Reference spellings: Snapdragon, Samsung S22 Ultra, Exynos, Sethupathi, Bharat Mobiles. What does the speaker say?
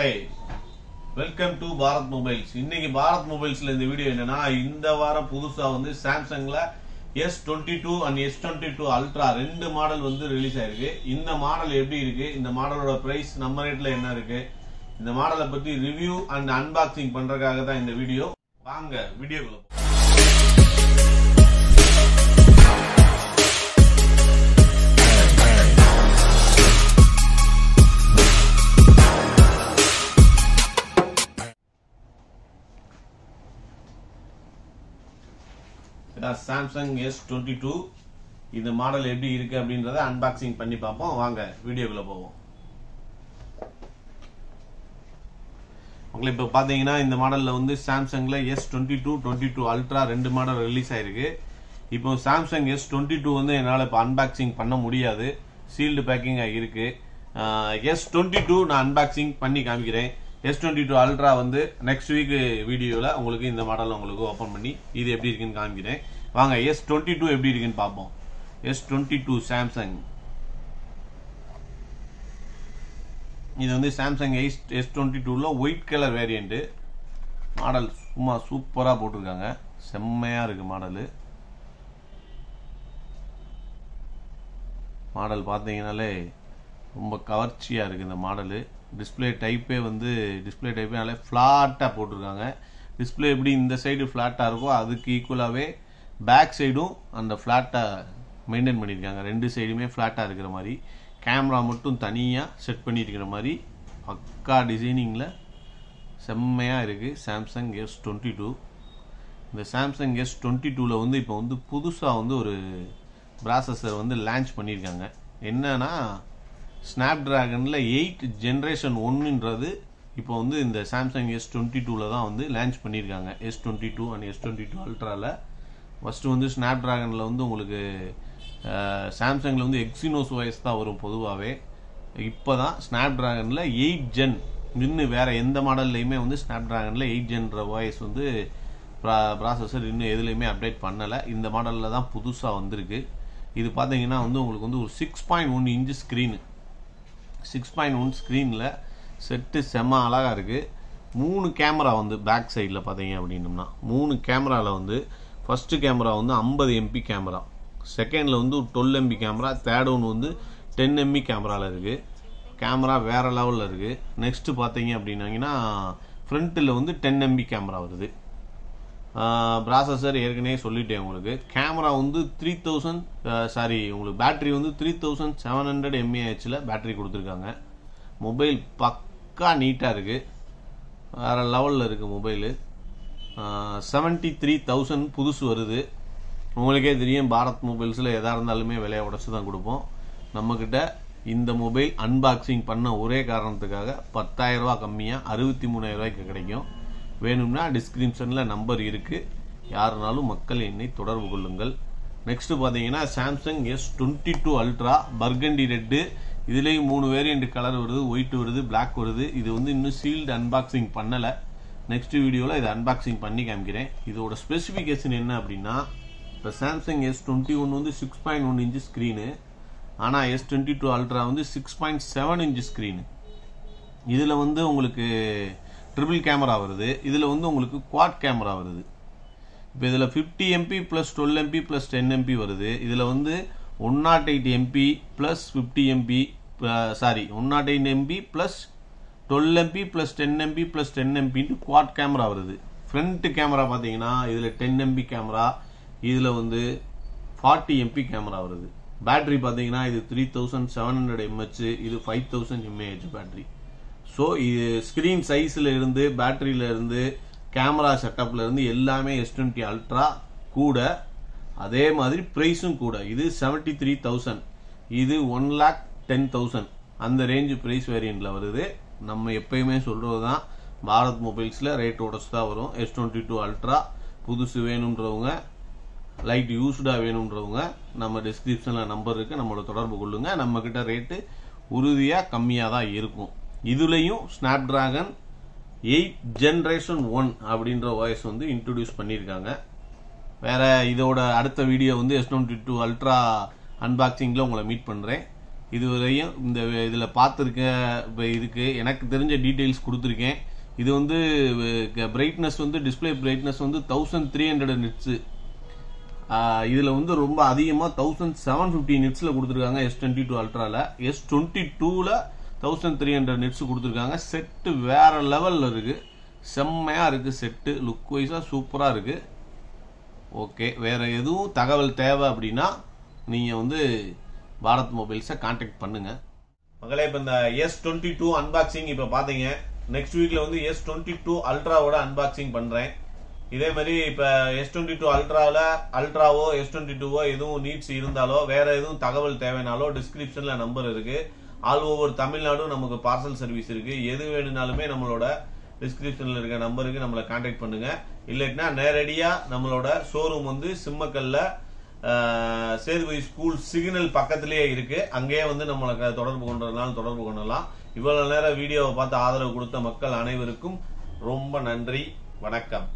Namaskare. Welcome to Bharat Mobiles. Inniki Bharat Mobiles la indha video enna indha vara pudusa vandu Samsung la S22 and S22 Ultra rendu model vandu release aayirukku. Indha model eppadi irukku? Indha model oda price number rate la enna irukku? Indha model patti review and unboxing pandradhukaga dhaan indha video. Vaanga video ku Samsung S22 is the model unboxing panni paapom vaanga video ku povom the model Samsung S22 22 Ultra rendu model release aayirukku Samsung S22 வந்து என்னால unboxing பண்ண முடியாது sealed packing S22 நான் unboxing பண்ணி காமிக்கிறேன் S22 Ultra வந்து next week video la உங்களுக்கு இந்த மாடல் உங்களுக்கு ஓபன் பண்ணி இது எப்படி இருக்குன்னு காமிக்கிறேன் வாங்க S22 எப்படி இருக்குன்னு பாப்போம் S22 Samsung இது வந்து Samsung S22 ல white color variant மாடல் சும்மா சூப்பரா போட்டுருக்காங்க செம்மையா இருக்கு மாடல் பாத்தீங்கனாலே ரொம்ப கவர்ச்சியா இருக்கு இந்த மாடல் Display type வந்து display type நல்ல flat-ஆ போட்டுருக்காங்க display எப்படி இந்த சைடு flat-ஆ இருக்கோ அதுக்கு ஈக்குவலாவே பேக் சைடும் அந்த flat-ஆ மெயின்टेन பண்ணிருக்காங்க ரெண்டு சைடுமே flat-ஆ இருக்கிற மாதிரி கேமரா மட்டும் தனியா செட் பண்ணி இருக்கிற மாதிரி பக்கா டிசைனிங்ல செம்மையா இருக்கு Samsung S22 இந்த Samsung S22 ல வந்து இப்போ வந்து புதுசா வந்து ஒரு processor வந்து லான்ச் பண்ணிருக்காங்க என்னன்னா Snapdragon 8th generation 1 ன்றது இப்போ வந்து இந்த Samsung S22 ல தான் வந்து லான்ச் பண்ணிருக்காங்க S22 and S22 Ultra ல first வந்து Snapdragon ல வந்து உங்களுக்கு Samsung ல வந்து Exynos OS தான் வரும் பொதுவாவே இப்போதான் Snapdragon ல 8th gen இன்னும் வேற எந்த மாடல்லயுமே வந்து Snapdragon ல 8th gen OS வந்து processor இன்னும் எதுலயுமே அப்டேட் பண்ணல இந்த மாடல்ல தான் புதுசா வந்திருக்கு இது பாத்தீங்கன்னா வந்து உங்களுக்கு வந்து ஒரு 6.1 inch screen 6.1 screen la set sema alaga irukku moonu camera vandu back side la patheenga appadinumna moonu camera la vandu first camera vandu 50 MP camera second la vandu 12 MP camera third one vandu 10 MP camera la irukku camera vera level la irukku next patheenga appadinangina front la vandu 10 MP camera varudhu processor erkane solliten ungalku camera vandu 3000 battery vandu 3700 mAh la battery kuduthirukanga mobile pakka neat ah irukku vera level la irukku mobile 73000 pudusu varudhu ungalke theriyum bharat mobiles la edha irundhalume velai odachu dhaan kudupom namakitta indha mobile unboxing panna ore kaaranathukaga 10000 rupaya kammiya 63000 rupayku kedaikum வேணும்னா டிஸ்கிரிப்ஷன்ல number இருக்கு யாரானாலும் மக்கள் என்னை தொடர்பு கொள்ளுங்கள் next பாத்தீங்கன்னா Samsung S22 Ultra burgundy red இதுலயே மூணு வேரியன்ட் கலர் வருது white வருது black வருது இது வந்து இன்னும் sealed unboxing பண்ணல நெக்ஸ்ட் வீடியோல இத unboxing பண்ணி காமிக்கிறேன் இதோட ஸ்பெசிஃபிகேஷன் என்ன அப்படினா இப்ப Samsung S21 வந்து 6.1 inch screen ஆனா S22 Ultra வந்து 6.7 inch screen இதுல வந்து உங்களுக்கு Triple camera வருது இதுல வந்து உங்களுக்கு quad camera வருது இப்போ இதுல 50 MP plus 12 MP plus 10 MP வருது இதுல வந்து 108 MP plus 50 MP 108 MP plus 12 MP plus 10 MP plus 10 MP னு quad camera வருது front camera பாத்தீங்கன்னா இதுல 10 MP camera இதுல வந்து 40 MP camera வருது battery பாத்தீங்கன்னா இது 3700 mAh இது 5000 mAh battery So, screen size இருந்து battery இருந்து camera setup இருந்து எல்லாமே S20 Ultra கூட அதே மாதிரி price-ம் கூட இது 73000 இது 110000 அந்த range price variant-ல வருது நம்ம எப்பயுமே சொல்றதுதான் Bharat Mobiles-ல rate ஓடச்சுதா வரும் S22 Ultra புதுசு வேணும்ன்றவங்க light used-ஆ வேணும்ன்றவங்க நம்ம description-ல number இருக்கு நம்மளோட தொடர்பு கொள்ளுங்க நம்மகிட்ட rate உறுதியா கம்மியா தான் இருக்கும் இதுலயும் Snapdragon 8th generation 1 அப்படிங்கற வாய்ஸ் வந்து இன்ட்ரோ듀ஸ் பண்ணிருக்காங்க வேற இதோட அடுத்த வீடியோ வந்து S22 Ultra unboxing-ல உங்களை மீட் பண்றேன் இது வரையும் இந்த இதுல பாத்துர்க்க இதுக்கு எனக்கு தெரிஞ்ச டீடைல்ஸ் கொடுத்திருக்கேன் இது வந்து brightness வந்து display brightness வந்து 1300 nits இதுல வந்து ரொம்ப அதிகமா 1750 nits ல கொடுத்திருக்காங்க S22 Ultra ல S22 ல 1300 nits கொடுத்திருக்காங்க செட் வேற லெவல்ல இருக்கு செம்மையா இருக்கு செட் லுக் வைஸா சூப்பரா இருக்கு ஓகே வேற எதுவும் தகவல் தேவை அப்படினா நீங்க வந்து Bharat Mobiles contact பண்ணுங்க மகளே இப்ப இந்த S22 unboxing இப்ப பாத்தீங்க next week ல வந்து S22 Ultra ஓட unboxing பண்றேன் இதே மாதிரி இப்ப S22 Ultra ல Ultraவோ S22 ஓ எதுவும் நீட்ஸ் இருந்தாலோ வேற எதுவும் தகவல் தேவைனாலோ descriptionல நம்பர் இருக்கு ஆல் ஓவர் தமிழ்நாடு நமக்கு பார்சல் சர்வீஸ் இருக்கு எது வேணும்னாலுமே நம்மளோட descriptionல இருக்க நம்பருக்கு நம்மள கான்டாக்ட் பண்ணுங்க இல்லன்னா நேரடியா நம்மளோட ஷோரூம் வந்து சிம்மக்கல்ல சேதுபதி ஸ்கூல் சிக்னல் பக்கத்திலேயே இருக்கு அங்கேயே வந்து நமக்கு தொடர்பு கொண்டறதால தொடர்பு கொள்ளலாம் இவ்வளவு நேர வீடியோவை பார்த்து ஆதரவு கொடுத்த மக்கள் அனைவருக்கும் ரொம்ப நன்றி வணக்கம்